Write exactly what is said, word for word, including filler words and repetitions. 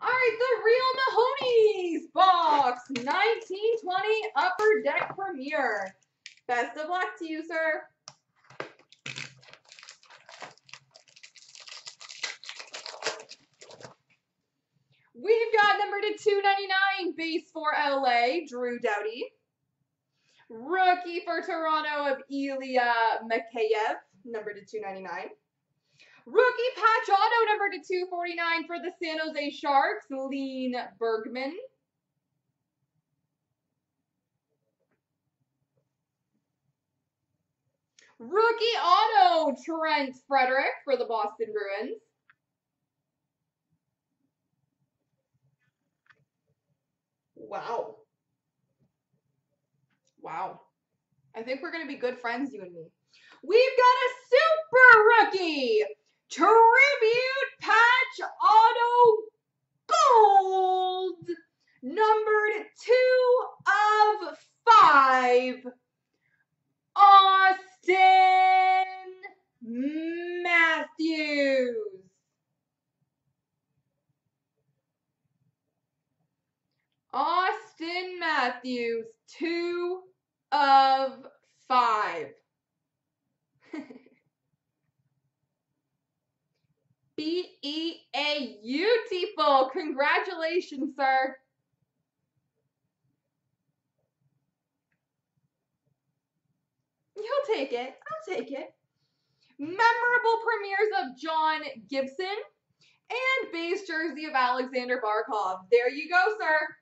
All right, the Real Mahoney's box, nineteen twenty Upper Deck Premier. Best of luck to you, sir. We've got number to two ninety-nine, base for L A, Drew Doughty. Rookie for Toronto of Ilya Mikheyev, number to two ninety-nine. Rookie patch auto, number to two forty-nine for the San Jose Sharks, Lean Bergman. Rookie auto, Trent Frederick for the Boston Bruins. Wow. Wow. I think we're going to be good friends, you and me. We've got a super rookie tribute patch auto gold, numbered two of five, Auston Matthews. Auston Matthews, two of five. B E A U-tiful. Congratulations, sir. You'll take it. I'll take it. Memorable premieres of John Gibson and base jersey of Alexander Barkov. There you go, sir.